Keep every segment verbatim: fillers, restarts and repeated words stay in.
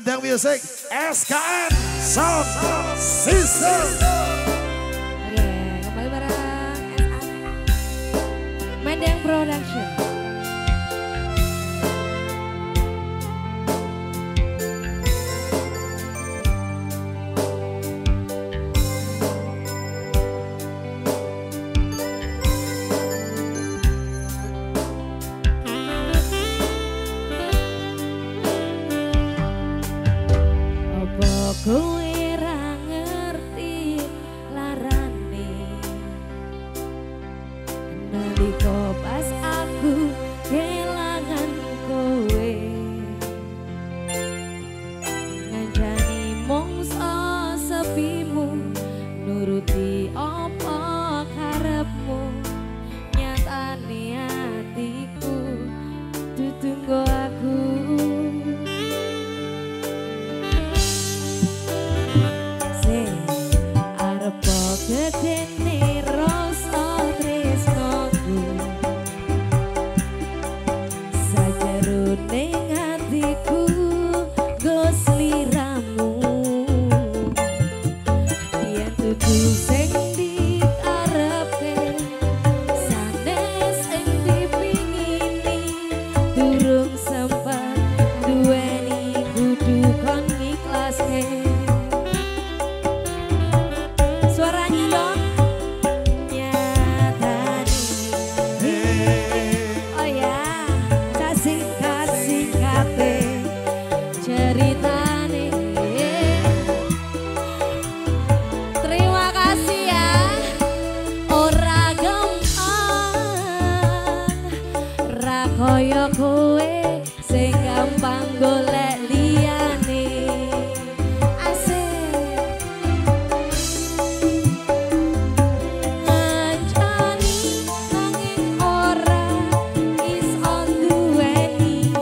Dan music S K N Sound System. Oke, kembali bareng S K N Mendeng Production. Kowe ra ngerti larane nalika pas aku kelangan kowe, ngancani mongso sepimu, nuruti apa karepmu, nyatane atiku ditunggu aku. Ketene rasa tresnoku sajerone atiku gosliramu, yen tuku sing dikarepe sanes sing dipingini durung sempat duweni kudu kon ngiklasne. Koyo kowe sing gampang golek liyane, asik ngancani nanging ora iso duweni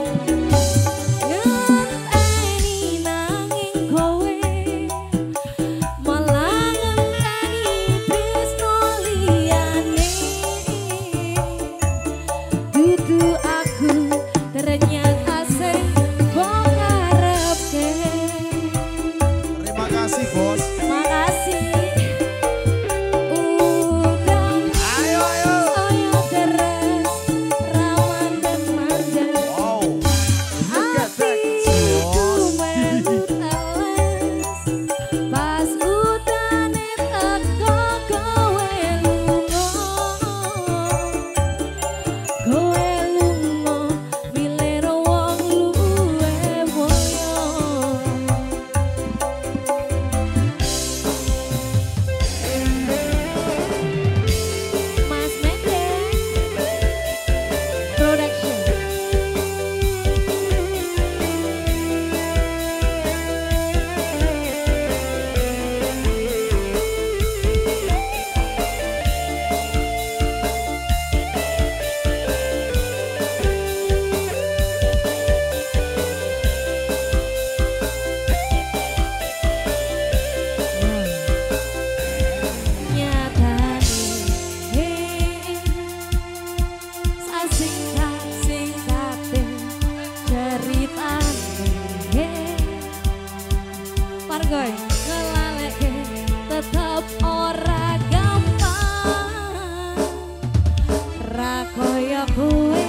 ngenteni, nanging kowe malah ngenteni tresno liyane. Dudu ternyata sing mbok karepke. Terima kasih bos. Terima kasih. Udah ayo ayo ayo deres ramanten manten. Wow. Hatiku melu teles pas utane teko kowe lunga. Kowe ngelaleke tetep ora gampang, ra koyo kowe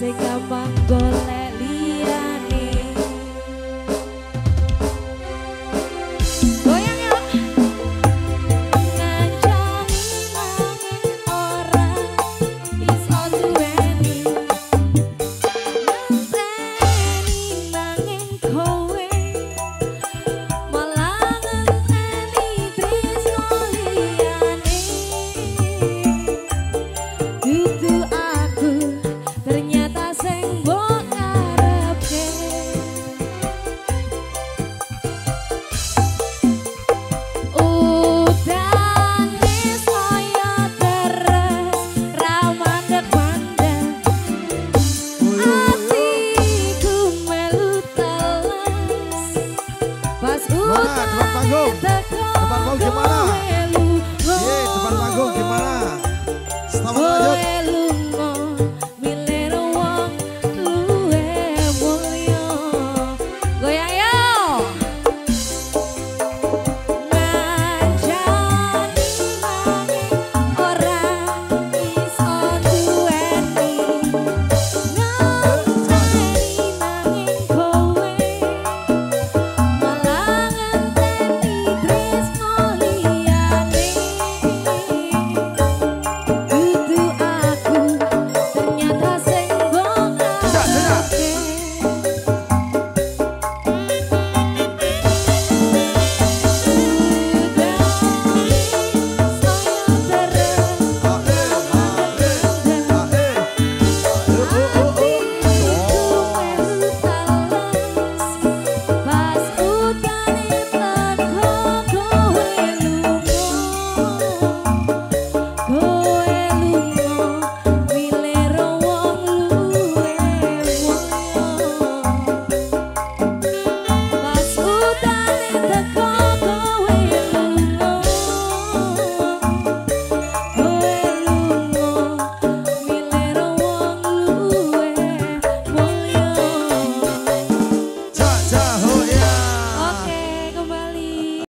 sing gampang golek liyane. Goyang ya, ngancani nanging ora iso duweni ngenteni nanging kowe depan panggung gimana? Ye, depan panggung gimana? Selamat lanjut.